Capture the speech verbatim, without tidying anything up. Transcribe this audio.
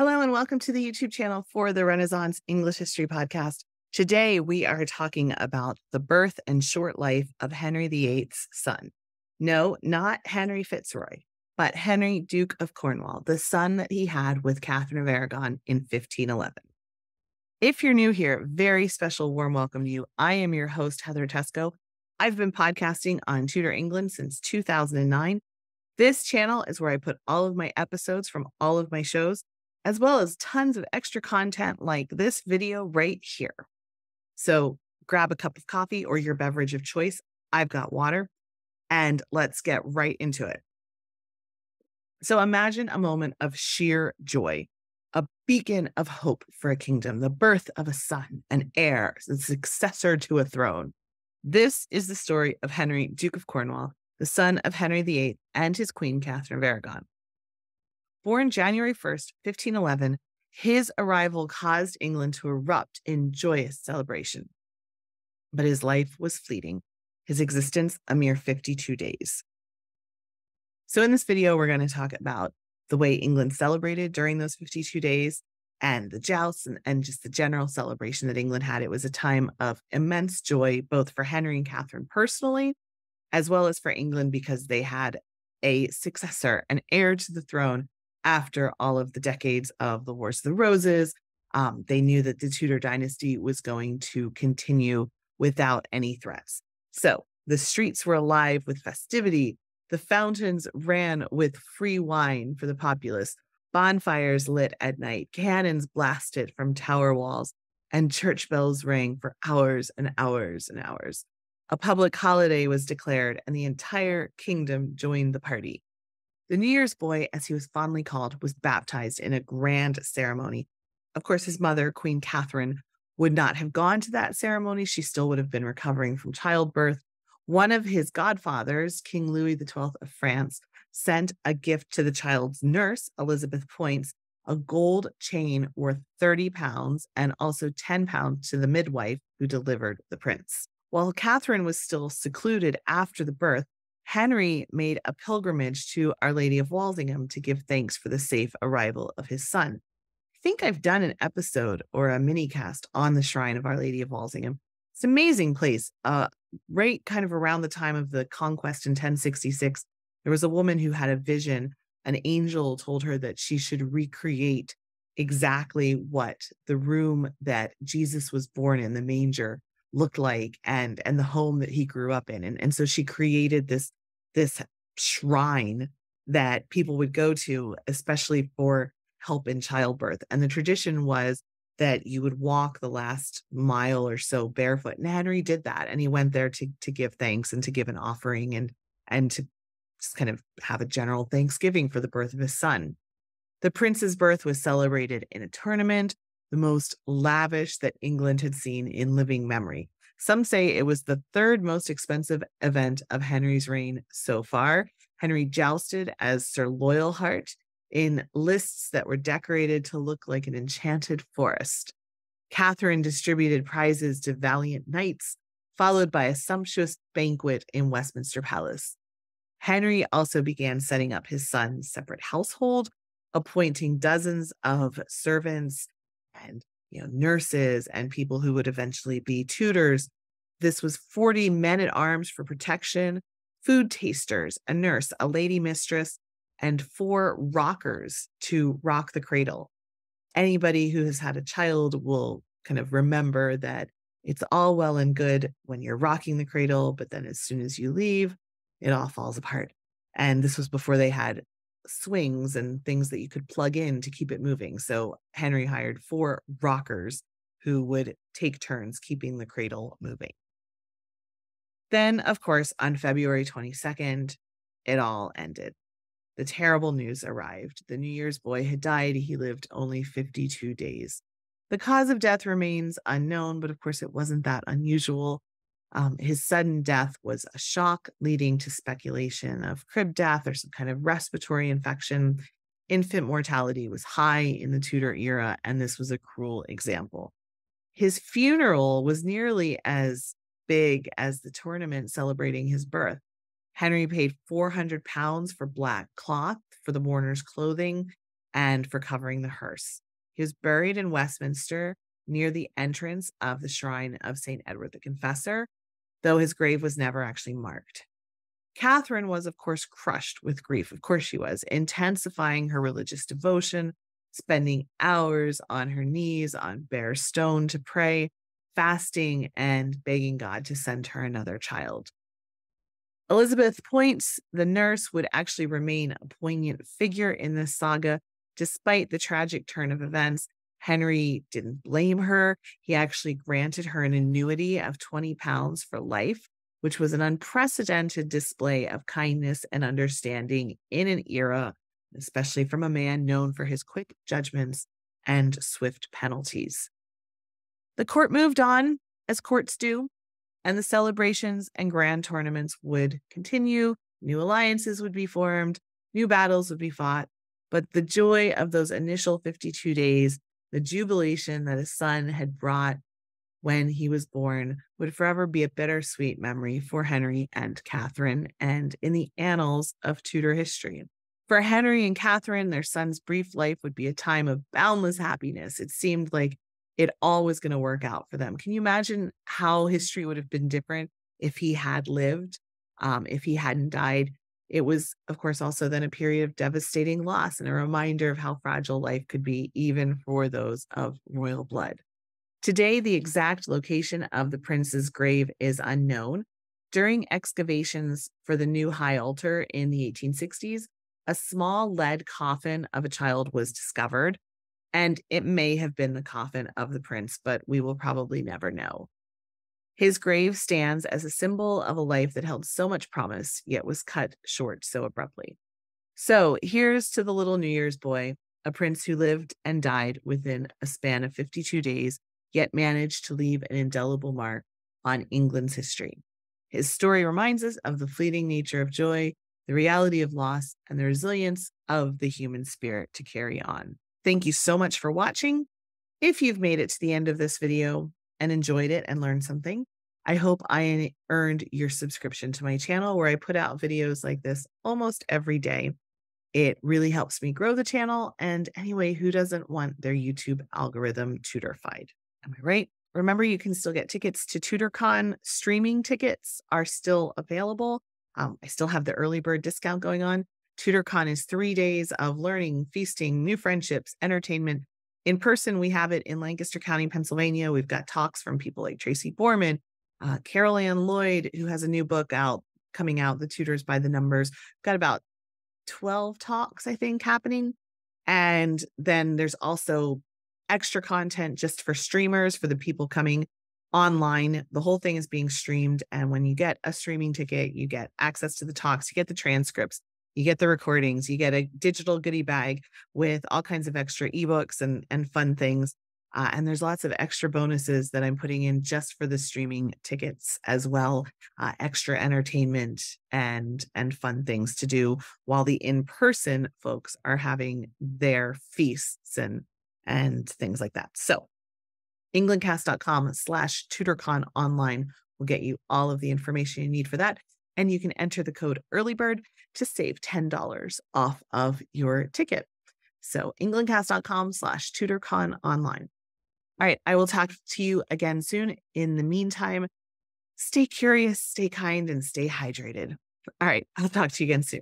Hello and welcome to the YouTube channel for the Renaissance English History Podcast. Today we are talking about the birth and short life of Henry the eighth's son. No, not Henry Fitzroy, but Henry Duke of Cornwall, the son that he had with Catherine of Aragon in fifteen eleven. If you're new here, very special warm welcome to you. I am your host, Heather Tesco. I've been podcasting on Tudor England since two thousand nine. This channel is where I put all of my episodes from all of my shows, as well as tons of extra content like this video right here. So grab a cup of coffee or your beverage of choice. I've got water, and let's get right into it. So imagine a moment of sheer joy, a beacon of hope for a kingdom, the birth of a son, an heir, a successor to a throne. This is the story of Henry, Duke of Cornwall, the son of Henry the eighth and his queen, Catherine of Aragon. Born January first, fifteen eleven, his arrival caused England to erupt in joyous celebration. But his life was fleeting, his existence a mere fifty-two days. So in this video, we're going to talk about the way England celebrated during those fifty-two days and the jousts and, and just the general celebration that England had. It was a time of immense joy, both for Henry and Catherine personally, as well as for England because they had a successor, an heir to the throne. After all of the decades of the Wars of the Roses, um, they knew that the Tudor dynasty was going to continue without any threats. So the streets were alive with festivity. The fountains ran with free wine for the populace, bonfires lit at night, cannons blasted from tower walls, and church bells rang for hours and hours and hours. A public holiday was declared, and the entire kingdom joined the party. The New Year's boy, as he was fondly called, was baptized in a grand ceremony. Of course, his mother, Queen Catherine, would not have gone to that ceremony. She still would have been recovering from childbirth. One of his godfathers, King Louis the twelfth of France, sent a gift to the child's nurse, Elizabeth Points, a gold chain worth thirty pounds and also ten pounds to the midwife who delivered the prince. While Catherine was still secluded after the birth, Henry made a pilgrimage to Our Lady of Walsingham to give thanks for the safe arrival of his son. I think I've done an episode or a mini cast on the shrine of Our Lady of Walsingham. It's an amazing place. Uh, right kind of around the time of the conquest in ten sixty-six, there was a woman who had a vision. An angel told her that she should recreate exactly what the room that Jesus was born in, the manger, looked like, and and the home that he grew up in. And, and so she created this this shrine that people would go to, especially for help in childbirth. And the tradition was that you would walk the last mile or so barefoot. And Henry did that. And he went there to, to give thanks and to give an offering and, and to just kind of have a general thanksgiving for the birth of his son. The prince's birth was celebrated in a tournament, the most lavish that England had seen in living memory. Some say it was the third most expensive event of Henry's reign so far. Henry jousted as Sir Loyalheart in lists that were decorated to look like an enchanted forest. Catherine distributed prizes to valiant knights, followed by a sumptuous banquet in Westminster Palace. Henry also began setting up his son's separate household, appointing dozens of servants and you know, nurses and people who would eventually be tutors. This was forty men at arms for protection, food tasters, a nurse, a lady mistress, and four rockers to rock the cradle. Anybody who has had a child will kind of remember that it's all well and good when you're rocking the cradle, but then as soon as you leave, it all falls apart. And this was before they had swings and things that you could plug in to keep it moving. So Henry hired four rockers who would take turns keeping the cradle moving. Then, of course, on February twenty-second, it all ended. The terrible news arrived. The New Year's boy had died. He lived only fifty-two days. The cause of death remains unknown, but of course it wasn't that unusual. Um, his sudden death was a shock, leading to speculation of crib death or some kind of respiratory infection. Infant mortality was high in the Tudor era, and this was a cruel example. His funeral was nearly as big as the tournament celebrating his birth. Henry paid four hundred pounds for black cloth for the mourner's clothing. and for covering the hearse. He was buried in Westminster near the entrance of the shrine of Saint Edward the Confessor, though his grave was never actually marked. Catherine was, of course, crushed with grief. Of course she was, intensifying her religious devotion, spending hours on her knees on bare stone to pray, fasting, and begging God to send her another child. Elizabeth Points, the nurse, would actually remain a poignant figure in this saga. Despite the tragic turn of events, Henry didn't blame her. He actually granted her an annuity of twenty pounds for life, which was an unprecedented display of kindness and understanding in an era, especially from a man known for his quick judgments and swift penalties. The court moved on, as courts do, and the celebrations and grand tournaments would continue. New alliances would be formed, new battles would be fought. But the joy of those initial fifty-two days, the jubilation that his son had brought when he was born, would forever be a bittersweet memory for Henry and Catherine and in the annals of Tudor history. For Henry and Catherine, their son's brief life would be a time of boundless happiness. It seemed like it all was going to work out for them. Can you imagine how history would have been different if he had lived, um, if he hadn't died? It was, of course, also then a period of devastating loss and a reminder of how fragile life could be, even for those of royal blood. Today, the exact location of the prince's grave is unknown. During excavations for the new high altar in the eighteen sixties, a small lead coffin of a child was discovered, and it may have been the coffin of the prince, but we will probably never know. His grave stands as a symbol of a life that held so much promise, yet was cut short so abruptly. So here's to the little New Year's boy, a prince who lived and died within a span of fifty-two days, yet managed to leave an indelible mark on England's history. His story reminds us of the fleeting nature of joy, the reality of loss, and the resilience of the human spirit to carry on. Thank you so much for watching. If you've made it to the end of this video and enjoyed it and learned something, I hope I earned your subscription to my channel, where I put out videos like this almost every day. It really helps me grow the channel. And anyway, who doesn't want their YouTube algorithm Tudorfied? Am I right? Remember, you can still get tickets to TudorCon. Streaming tickets are still available. Um, I still have the early bird discount going on. TudorCon is three days of learning, feasting, new friendships, entertainment. In person, we have it in Lancaster County, Pennsylvania. We've got talks from people like Tracy Borman, uh, Carol Ann Lloyd, who has a new book out coming out, The Tudors by the Numbers. We've got about twelve talks, I think, happening. And then there's also extra content just for streamers, for the people coming online. The whole thing is being streamed. And when you get a streaming ticket, you get access to the talks, you get the transcripts, you get the recordings, you get a digital goodie bag with all kinds of extra ebooks and, and fun things. Uh, and there's lots of extra bonuses that I'm putting in just for the streaming tickets as well. Uh, extra entertainment and, and fun things to do while the in-person folks are having their feasts and, and things like that. So englandcast.com slash TudorCon online will get you all of the information you need for that. And you can enter the code EARLYBIRD to save ten dollars off of your ticket. So englandcast.com slash TudorCon online. All right, I will talk to you again soon. In the meantime, stay curious, stay kind, and stay hydrated. All right, I'll talk to you again soon.